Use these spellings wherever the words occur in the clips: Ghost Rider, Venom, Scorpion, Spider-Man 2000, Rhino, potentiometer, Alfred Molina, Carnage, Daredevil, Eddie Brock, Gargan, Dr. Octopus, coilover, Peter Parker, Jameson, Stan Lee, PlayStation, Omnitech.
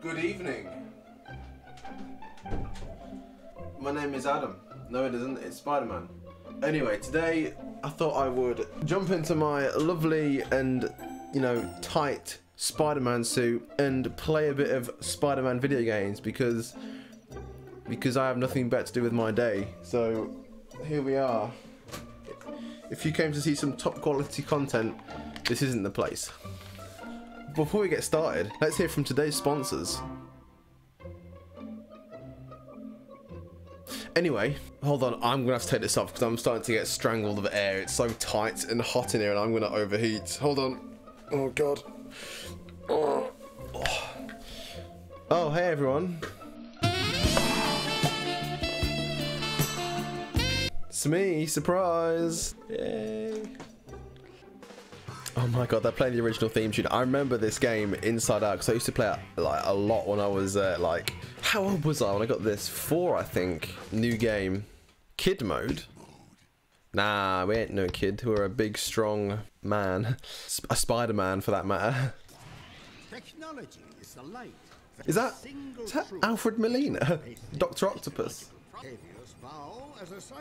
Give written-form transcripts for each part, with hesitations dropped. Good evening. My name is Adam. No it isn't, it's Spider-Man. Anyway, today I thought I would jump into my lovely and, you know, tight Spider-Man suit and play a bit of Spider-Man video games because I have nothing better to do with my day. So here we are. If you came to see some top quality content, this isn't the place. Before we get started, let's hear from today's sponsors. Anyway, hold on, I'm gonna have to take this off because I'm starting to get strangled of air. It's so tight and hot in here and I'm gonna overheat. Hold on. Oh God. Oh, oh hey everyone. It's me, surprise. Yay. Oh my God, they're playing the original theme tune. I remember this game inside out because I used to play it like a lot when I was like, how old was I when I got this? 4, I think. New game. Kid mode? Nah, we ain't no kid. We're a big, strong man. A Spider-Man, for that matter. Technology is the light. Is that Alfred Molina? Dr. Octopus?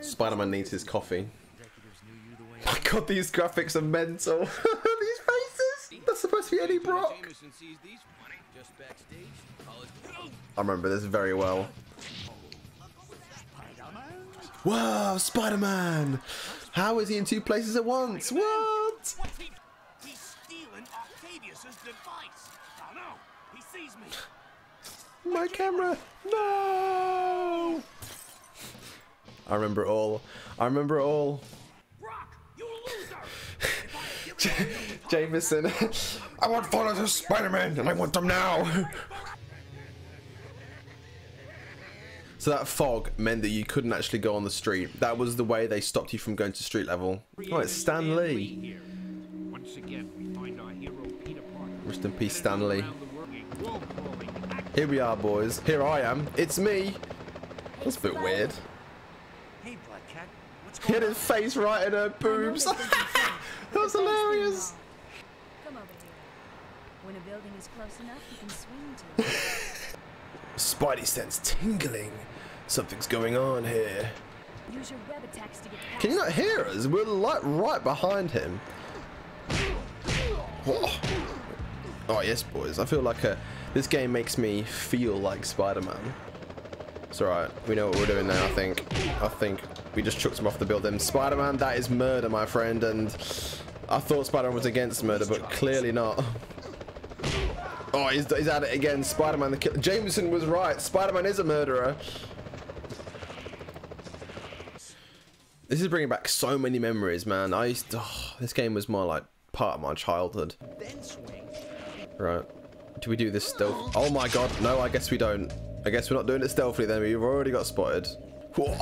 Spider-Man needs his coffee. My God, these graphics are mental. These faces. That's supposed to be Eddie Brock. I remember this very well. Wow, Spider-Man! How is he in 2 places at once? What? He's stealing Octavius's device. Oh no, he sees me. My camera. No! I remember it all. I remember it all. Jameson. I want photos of Spider-Man and I want them now. So that fog meant that you couldn't actually go on the street. That was the way they stopped you from going to street level. Oh, it's Stan Lee. Once again, we find our hero Peter Parker. Rest in peace, Stan Lee. Here we are, boys. Here I am. It's me. That's a bit weird. Hit his face right in her boobs. That was hilarious. Come over here. When a building is close enough, you can swing to it. Spidey sense tingling. Something's going on here. Use your web attacks to get past. Can you not hear us? We're like right behind him. Oh, oh yes, boys. I feel like this game makes me feel like Spider-Man. It's alright. We know what we're doing now, I think. We just chucked him off the building. Spider-Man, that is murder, my friend. And I thought Spider-Man was against murder, but clearly not. Oh, he's at it again. Spider-Man the killer. Jameson was right. Spider-Man is a murderer. This is bringing back so many memories, man. I used to... Oh, this game was more like part of my childhood. Right. Do we do this stealth? Oh, my God. No, I guess we don't. I guess we're not doing it stealthily then. We've already got spotted. Whoa.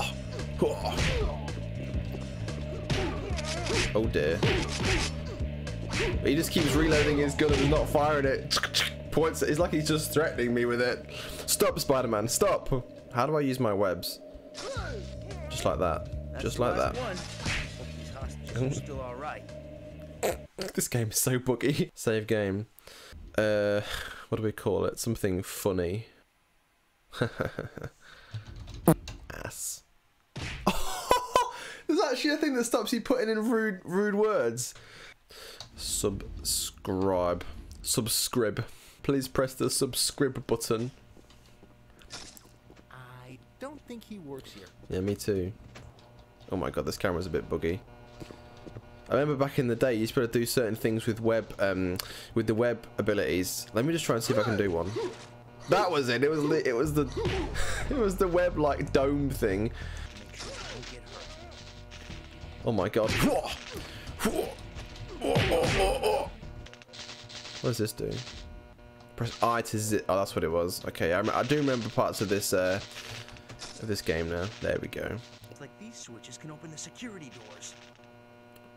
Oh dear. He just keeps reloading his gun and not firing it. Points. It's like he's just threatening me with it. Stop, Spider-Man, stop. How do I use my webs? Just like that. Just like that. This game is so buggy. Save game. What do we call it? Something funny. Ass. There's actually a thing that stops you putting in rude words. Subscribe. Subscribe. Please press the subscribe button. I don't think he works here. Yeah, me too. Oh my God, this camera's a bit buggy. I remember back in the day, you used to be able to do certain things with the web abilities. Let me just try and see if I can do one. That was it. It was the web like dome thing. Oh my God. What does this do? Press I to zip. Oh, that's what it was. Okay, I do remember parts of this game now. There we go. It's like these switches can open the security doors.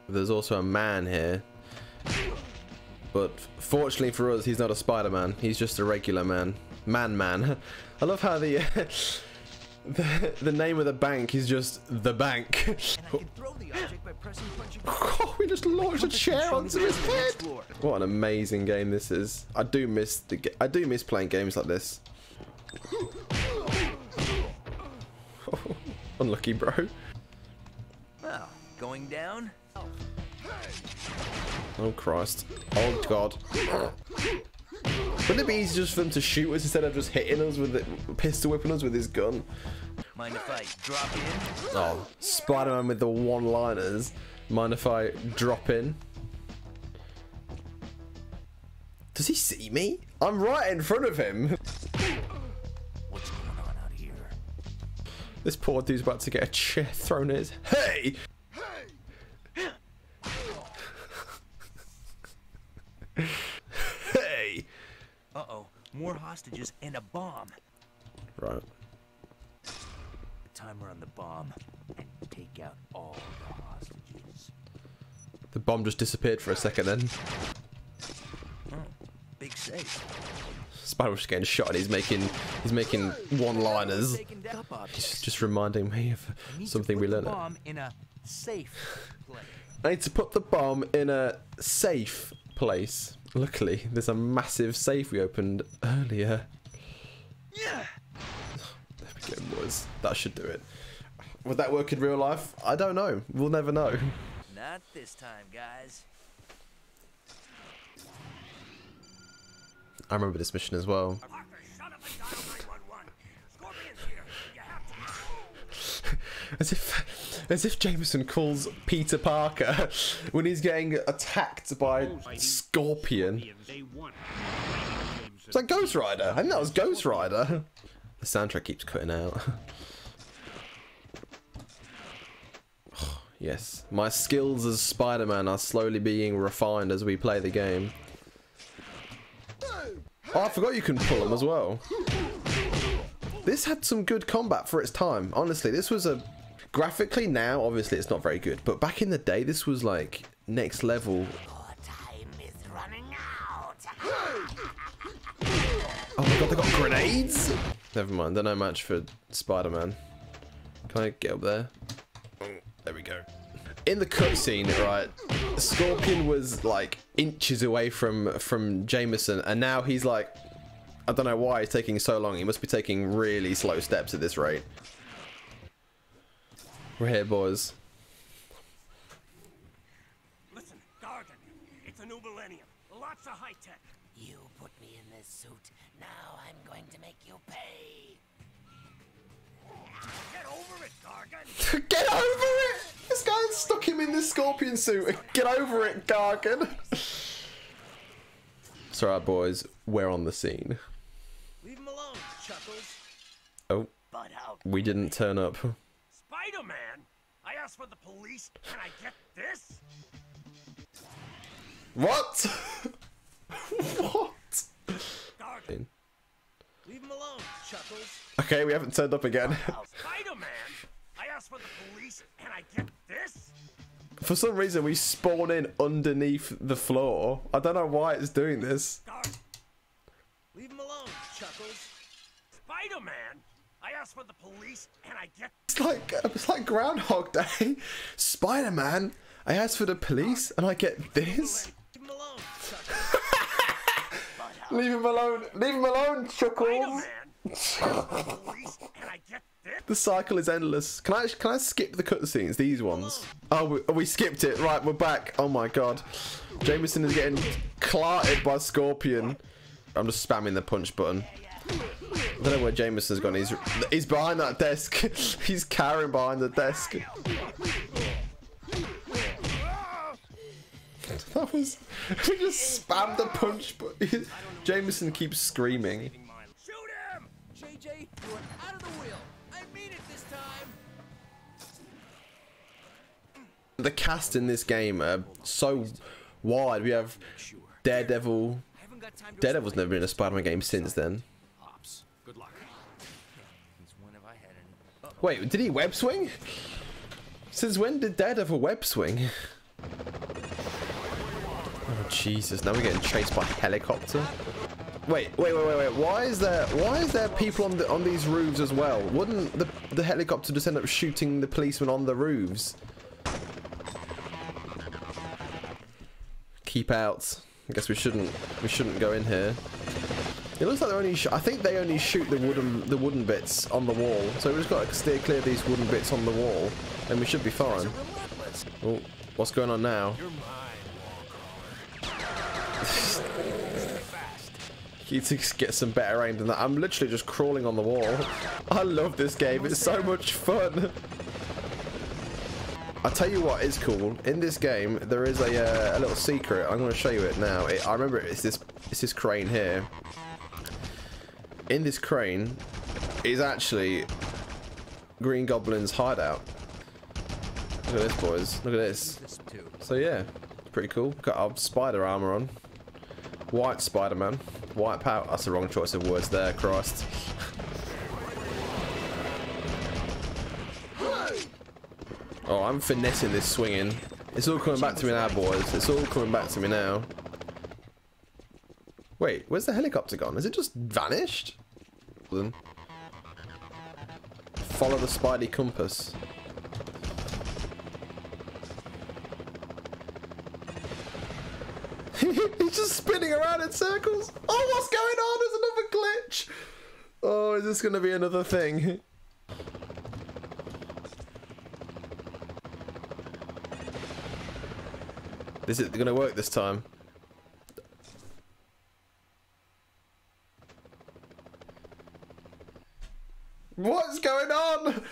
There's also a man here. But fortunately for us, he's not a Spider-Man. He's just a regular man. Man. I love how the name of the bank is just the bank. And I can throw the object by pressing punch. we just launched a chair onto his head. What an amazing game this is. I do miss playing games like this. Oh, unlucky, bro. Well, going down. Oh Christ! Oh God! Wouldn't it be easier just for them to shoot us instead of just hitting us with the pistol whipping us with his gun? Mind if I drop in? Oh, Spider-Man with the one-liners. Mind if I drop in? Does he see me? I'm right in front of him. What's going on out here? This poor dude's about to get a chair thrown at his. Hey! Hey! Hey! Uh-oh, more hostages and a bomb. Right. Timer on the bomb and take out all the hostages. The bomb just disappeared for a second then. Oh, big save. Spider's getting shot and he's making one-liners. He's just reminding me of something we learned. I need to put the bomb in a safe place. Luckily, there's a massive safe we opened earlier. Yeah. That should do it. Would that work in real life? I don't know. We'll never know. Not this time, guys. I remember this mission as well. As if Jameson calls Peter Parker when he's getting attacked by Scorpion. It's like Ghost Rider. I think that was Ghost Rider. The soundtrack keeps cutting out. Oh, yes, my skills as Spider-Man are slowly being refined as we play the game. Oh, I forgot you can pull them as well. This had some good combat for its time. Honestly, this was a... Graphically now, obviously, it's not very good. But back in the day, this was like next level. Your time is running out. Oh my God, they got grenades? Never mind, they're no match for Spider-Man. Can I get up there? There we go. In the cutscene, right, Scorpion was like inches away from Jameson, and now he's like, I don't know why he's taking so long. He must be taking really slow steps at this rate. We're here, boys. Listen, Gargan, it's a new millennium. Lots of high tech. You put me in this suit. Now I'm going to make you pay. Get over it, Gargan. Get over it! This guy stuck him in this Scorpion suit. Get over it, Gargan. It's alright, boys. We're on the scene. Leave him alone, Chuckles. Oh. We didn't turn up. Spider-Man? I asked for the police. Can I get this? What? What? Leave him alone, Chuckles. Okay, we haven't turned up again. Spider-Man, I asked for the police, and I get this. For some reason, we spawn in underneath the floor. I don't know why it's doing this. Leave him alone, Chuckles. Spider-Man, I asked for the police, and I get. It's like Groundhog Day. Spider-Man, I asked for the police, and I get this. Leave him alone, Chuckles. Leave him alone. Leave him alone, Chuckles. The cycle is endless. Can I skip the cutscenes? These ones. Oh, we skipped it. Right, we're back. Oh my God. Jameson is getting clarted by Scorpion. I'm just spamming the punch button. I don't know where Jameson's gone. He's behind that desk. He's carrying behind the desk. That was... We just spammed the punch button. Jameson keeps screaming. Shoot him! JJ, you're out of the wheel. I mean it this time. The cast in this game are so wide. We have Daredevil. Daredevil's never been in a Spider-Man game since then. Wait, did he web swing? Since when did Daredevil web swing? Jesus, now we're getting chased by a helicopter. Wait. Why is there people on these roofs as well? Wouldn't the helicopter just end up shooting the policemen on the roofs? keep out. I guess we shouldn't go in here. It looks like they're only I think they only shoot the wooden bits on the wall. So we've just got to steer clear of these wooden bits on the wall, and we should be fine. Oh, what's going on now? You need to get some better aim than that. I'm literally just crawling on the wall. I love this game. It's so much fun. I'll tell you what is cool. In this game, there is a little secret. I'm going to show you it now. I remember it's this crane here. In this crane is actually Green Goblin's hideout. Look at this, boys. Look at this. So yeah, pretty cool. Got our spider armor on. White Spider-Man. White power. That's the wrong choice of words there, Christ. Oh, I'm finessing this swinging. It's all coming back to me now, boys. It's all coming back to me now. Wait, where's the helicopter gone? Has it just vanished? Follow the Spidey compass. He's just spinning around in circles. Oh, what's going on? There's another glitch. Oh, is this going to be another thing? Is it going to work this time? What's going on?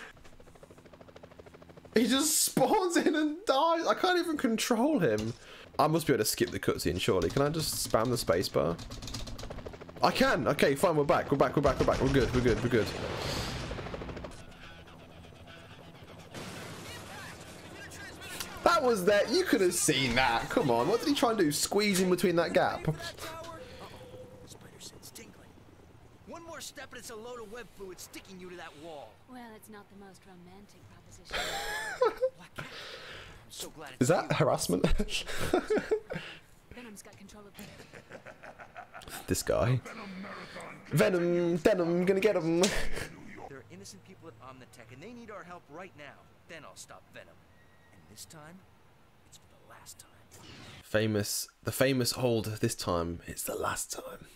He just spawns in and dies. I can't even control him. I must be able to skip the cutscene, surely. Can I just spam the spacebar? I can. Okay, fine. We're back. We're back. We're back. We're back. We're good. We're good. We're good. That was there. You could have seen that. Come on. What did he try and do? Squeeze in between that gap. One more step and it's a load of web fluid sticking you to that wall. Well, it's not the most romantic proposition. So glad. Is that harassment? Venom's got control of this guy. Venom, gonna get him. There are innocent people at Omnitech and they need our help right now. Then I'll stop Venom. And this time, it's for the last time. The famous hold. This time, it's the last time.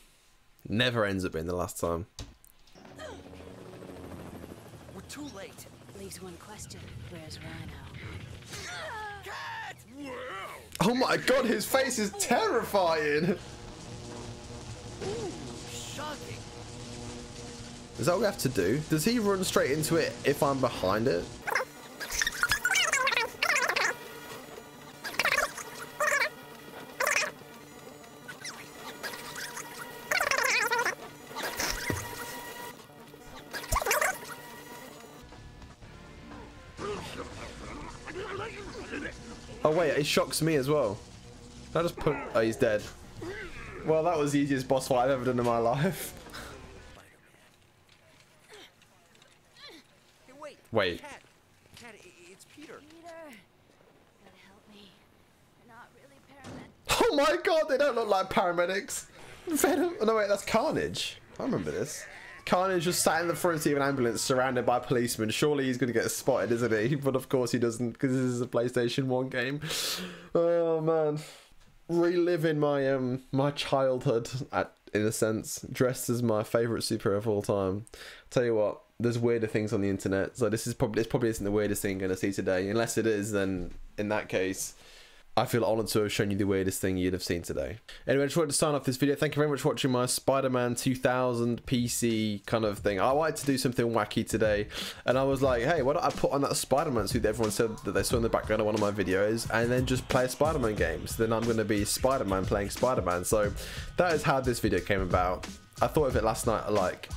Never ends up being the last time. We're too late. Leaves one question. Where's Rhino? Oh my god, his face is terrifying. Shocking. Is that what we have to do? Does he run straight into it if I'm behind it? Oh wait, it shocks me as well. Can I just put... Oh, he's dead. Well, that was the easiest boss fight I've ever done in my life. Hey, wait. Cat, it's Peter. God help me. They're not really paramedics. Oh my god, they don't look like paramedics. Venom. Oh, no wait, that's Carnage. I remember this. Carnage just sat in the front seat of an ambulance surrounded by policemen. Surely he's going to get spotted, isn't he? But of course he doesn't, because this is a PlayStation 1 game. Oh, man. Reliving my my childhood, in a sense, dressed as my favourite superhero of all time. Tell you what, there's weirder things on the internet. So this probably isn't the weirdest thing you're going to see today. Unless it is, then in that case... I feel honored to have shown you the weirdest thing you'd have seen today. Anyway, I just wanted to sign off this video. Thank you very much for watching my Spider-Man 2000 PC kind of thing. I wanted to do something wacky today, and I was like, hey, why don't I put on that Spider-Man suit that everyone said that they saw in the background of one of my videos, and then just play Spider-Man games. Then I'm going to be Spider-Man playing Spider-Man. So that is how this video came about. I thought of it last night at like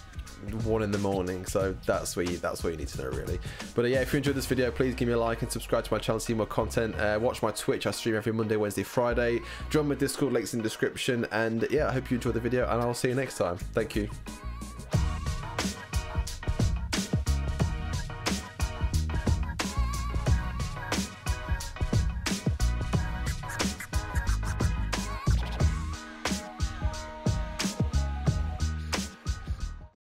1 in the morning, so that's what you need to know, really. But yeah, if you enjoyed this video, please give me a like and subscribe to my channel to see more content. Watch my Twitch. I stream every Monday, Wednesday, Friday. Join my Discord, links in the description. And yeah, I hope you enjoyed the video, and I'll see you next time. Thank you.